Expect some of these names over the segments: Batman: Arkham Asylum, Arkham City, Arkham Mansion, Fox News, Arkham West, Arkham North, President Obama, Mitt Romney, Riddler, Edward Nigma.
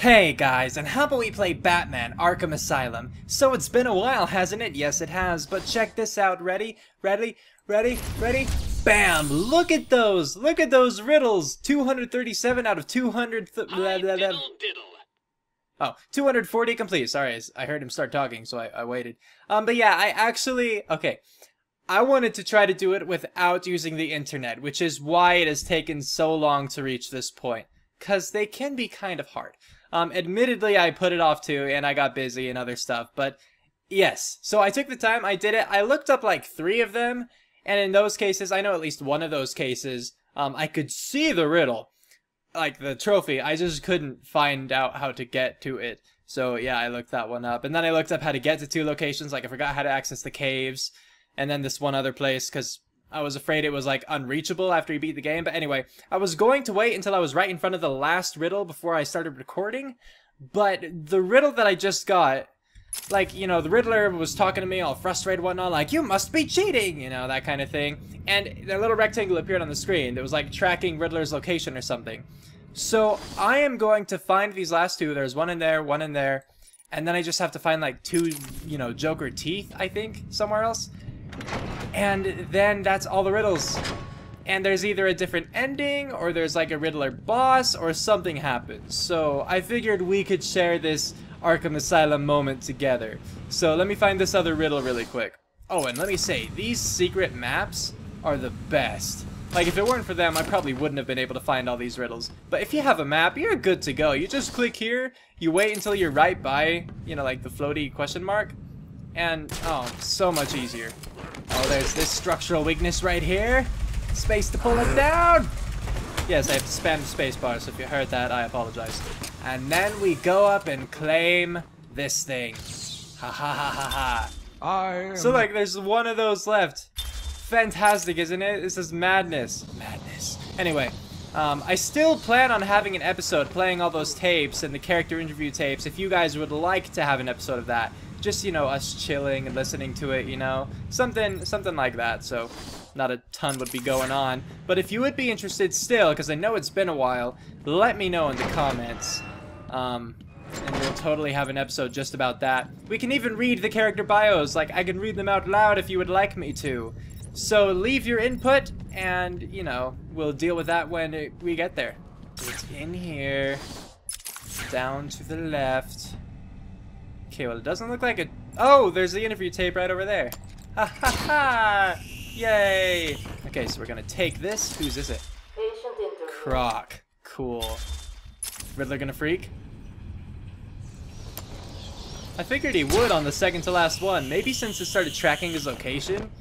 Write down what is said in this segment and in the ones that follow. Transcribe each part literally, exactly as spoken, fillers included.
Hey guys, and how about we play Batman: Arkham Asylum? So it's been a while, hasn't it? Yes, it has, but check this out. Ready? Ready? Ready? Ready? Bam! Look at those! Look at those riddles! two hundred thirty-seven out of two hundred... Th blah, blah, blah. Oh, two hundred forty complete. Sorry, I heard him start talking, so I, I waited. Um, but yeah, I actually... Okay. I wanted to try to do it without using the internet, which is why it has taken so long to reach this point. Because they can be kind of hard. Um, admittedly, I put it off too, and I got busy and other stuff, but yes. So I took the time, I did it, I looked up like three of them, and in those cases, I know at least one of those cases, um, I could see the riddle, like the trophy, I just couldn't find out how to get to it. So yeah, I looked that one up, and then I looked up how to get to two locations, like I forgot how to access the caves, and then this one other place, because I was afraid it was like unreachable after you beat the game, but anyway, I was going to wait until I was right in front of the last riddle before I started recording, but the riddle that I just got, like, you know, the Riddler was talking to me all frustrated and whatnot, like, you must be cheating, you know, that kind of thing, and that little rectangle appeared on the screen that was like tracking Riddler's location or something. So I am going to find these last two. There's one in there, one in there, and then I just have to find like two, you know, Joker teeth, I think, somewhere else. And then that's all the riddles. And there's either a different ending, or there's like a Riddler boss, or something happens. So I figured we could share this Arkham Asylum moment together. So let me find this other riddle really quick. Oh, and let me say, these secret maps are the best. Like, if it weren't for them, I probably wouldn't have been able to find all these riddles. But if you have a map, you're good to go. You just click here, you wait until you're right by, you know, like the floaty question mark. And, oh, so much easier. Oh, there's this structural weakness right here. Space to pull it down. Yes, I have to spam the spacebar, so if you heard that, I apologize. And then we go up and claim this thing. Ha ha ha ha ha. I so, like, there's one of those left. Fantastic, isn't it? This is madness. Madness. Anyway, um, I still plan on having an episode playing all those tapes and the character interview tapes if you guys would like to have an episode of that. Just, you know, us chilling and listening to it, you know, something something like that, so not a ton would be going on. But if you would be interested still, because I know it's been a while, let me know in the comments, um, and we'll totally have an episode just about that. We can even read the character bios, like I can read them out loud if you would like me to. So leave your input, and, you know, we'll deal with that when it, we get there. It's in here, down to the left. Okay, well, it doesn't look like a... Oh, there's the interview tape right over there. Ha ha ha! Yay! Okay, so we're gonna take this. Whose is it? Croc. Cool. Riddler gonna freak? I figured he would on the second to last one. Maybe since it started tracking his location,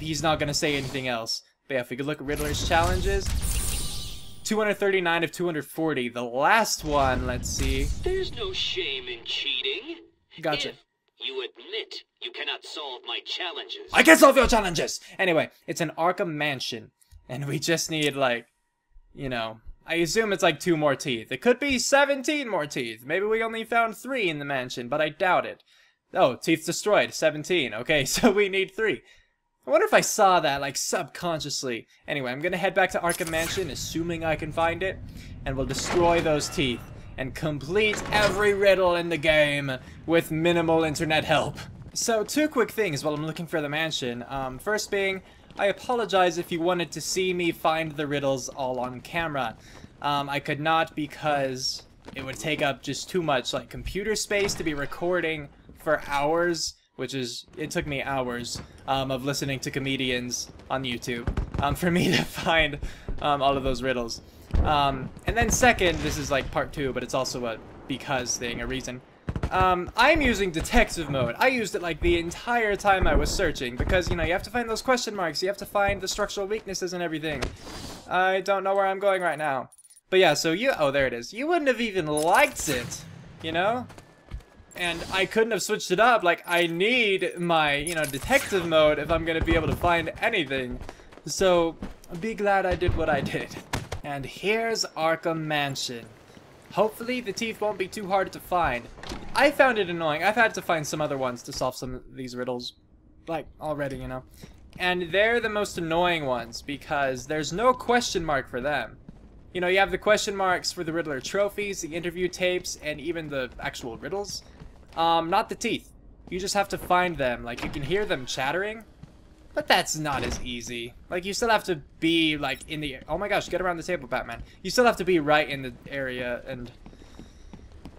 he's not gonna say anything else. But yeah, if we could look at Riddler's challenges... two hundred thirty-nine of two hundred forty. The last one, let's see. There's no shame in cheating. Gotcha. If you admit you cannot solve my challenges. I can solve your challenges! Anyway, it's an Arkham Mansion. And we just need, like, you know, I assume it's like two more teeth. It could be seventeen more teeth. Maybe we only found three in the mansion, but I doubt it. Oh, teeth destroyed, seventeen. Okay, so we need three. I wonder if I saw that, like, subconsciously. Anyway, I'm gonna head back to Arkham Mansion, assuming I can find it, and we'll destroy those teeth and complete every riddle in the game with minimal internet help. So, two quick things while I'm looking for the mansion. Um, first being, I apologize if you wanted to see me find the riddles all on camera. Um, I could not because it would take up just too much, like, computer space to be recording for hours. Which is, it took me hours um, of listening to comedians on YouTube um, for me to find um, all of those riddles. Um, and then second, this is like part two, but it's also a because thing, a reason. Um, I'm using detective mode. I used it like the entire time I was searching because, you know, you have to find those question marks. You have to find the structural weaknesses and everything. I don't know where I'm going right now. But yeah, so you, oh, there it is. You wouldn't have even liked it, you know? And I couldn't have switched it up. Like, I need my, you know, detective mode if I'm gonna be able to find anything. So, be glad I did what I did. And here's Arkham Mansion. Hopefully the teeth won't be too hard to find. I found it annoying. I've had to find some other ones to solve some of these riddles, like, already, you know. And they're the most annoying ones because there's no question mark for them. You know, you have the question marks for the Riddler trophies, the interview tapes, and even the actual riddles. Um, not the teeth. You just have to find them. Like, you can hear them chattering, but that's not as easy. Like, you still have to be, like, in the... Oh my gosh, get around the table, Batman. You still have to be right in the area, and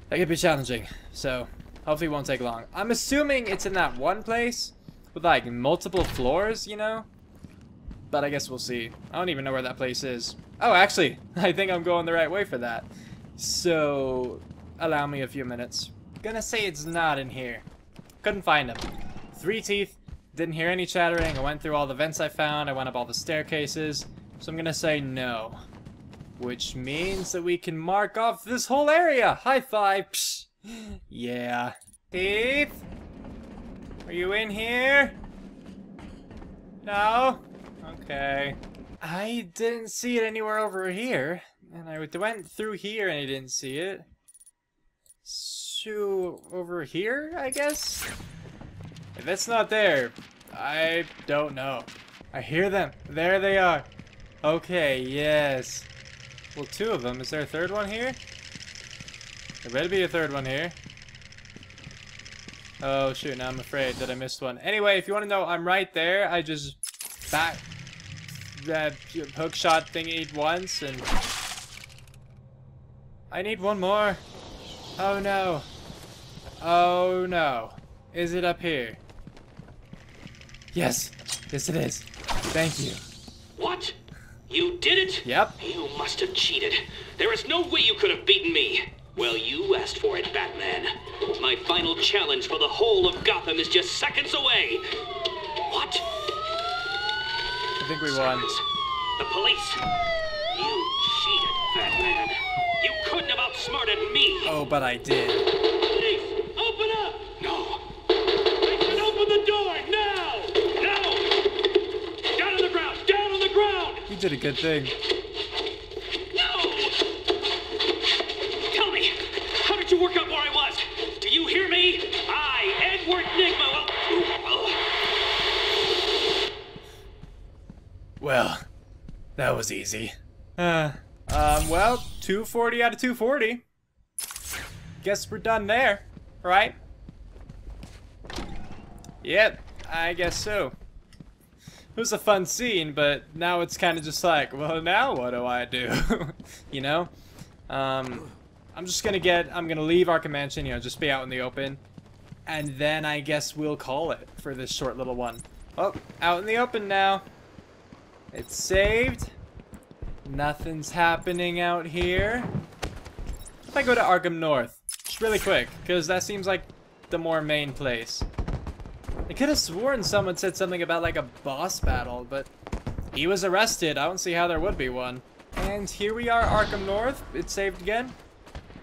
that could be challenging. So, hopefully it won't take long. I'm assuming it's in that one place with, like, multiple floors, you know? But I guess we'll see. I don't even know where that place is. Oh, actually, I think I'm going the right way for that. So, allow me a few minutes. Gonna say it's not in here. Couldn't find them. Three teeth. Didn't hear any chattering. I went through all the vents I found. I went up all the staircases. So I'm gonna say no. Which means that we can mark off this whole area. High five. Psh. Yeah. Teeth? Are you in here? No? Okay. I didn't see it anywhere over here. And I went through here and I didn't see it. So over here, I guess? If it's not there, I don't know. I hear them. There they are. Okay, yes. Well, two of them. Is there a third one here? There better be a third one here. Oh, shoot. Now I'm afraid that I missed one. Anyway, if you want to know, I'm right there. I just back that hookshot thingy once and... I need one more. Oh, no. Oh, no. Is it up here? Yes. Yes, it is. Thank you. What? You did it? Yep. You must have cheated. There is no way you could have beaten me. Well, you asked for it, Batman. My final challenge for the whole of Gotham is just seconds away. What? I think we won. Seconds. The police. You cheated, Batman. You couldn't have outsmarted me. Oh, but I did. Police, open up. No. I can open the door now. Now. Down on the ground. Down on the ground. You did a good thing. Work out where I was. Do you hear me? I, Edward Nigma. Well, that was easy. Uh, um, well, two forty out of two forty. Guess we're done there, right? Yep, I guess so. It was a fun scene, but now it's kind of just like, well, now what do I do? You know? Um... I'm just gonna get, I'm gonna leave Arkham Mansion, you know, just be out in the open. And then I guess we'll call it for this short little one. Oh, out in the open now. It's saved. Nothing's happening out here. If I go to Arkham North, just really quick, because that seems like the more main place. I could have sworn someone said something about like a boss battle, but he was arrested. I don't see how there would be one. And here we are, Arkham North. It's saved again.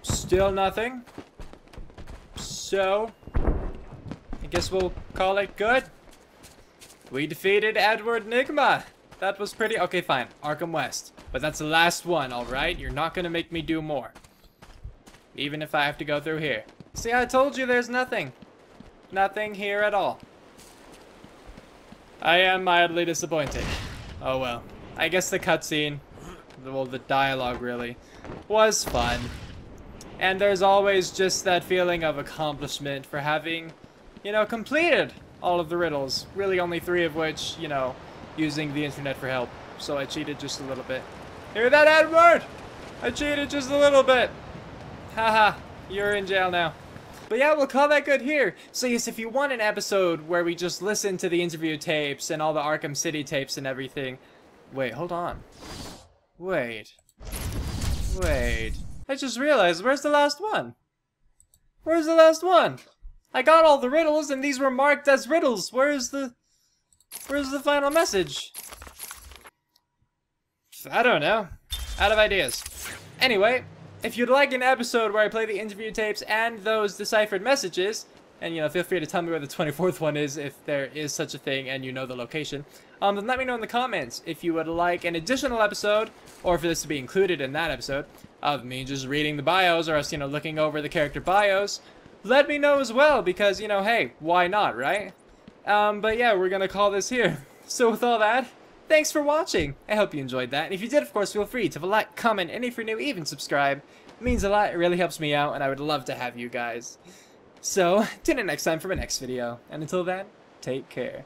Still nothing. So, I guess we'll call it good. We defeated Edward Nigma. That was pretty... Okay, fine. Arkham West. But that's the last one, alright? You're not going to make me do more. Even if I have to go through here. See, I told you there's nothing. Nothing here at all. I am mildly disappointed. Oh, well. I guess the cutscene, well, the dialogue, really, was fun. And there's always just that feeling of accomplishment for having, you know, completed all of the riddles. Really only three of which, you know, using the internet for help. So I cheated just a little bit. Hear that, Edward? I cheated just a little bit. Haha, you're in jail now. But yeah, we'll call that good here. So yes, if you want an episode where we just listen to the interview tapes and all the Arkham City tapes and everything. Wait, hold on. Wait. Wait. I just realized, where's the last one? Where's the last one? I got all the riddles and these were marked as riddles. Where's the... Where's the final message? I don't know. Out of ideas. Anyway, if you'd like an episode where I play the interview tapes and those deciphered messages, and you know, feel free to tell me where the twenty-fourth one is if there is such a thing and you know the location, um, then let me know in the comments if you would like an additional episode, or for this to be included in that episode, of me just reading the bios or us, you know, looking over the character bios. Let me know as well because, you know, hey, why not, right? Um, but yeah, we're gonna call this here. So with all that, Thanks for watching. I hope you enjoyed that, and if you did, of course, feel free to like, comment, and if you're new, even subscribe. It means a lot, it really helps me out, and I would love to have you guys. So, tune in next time for my next video, and until then, take care.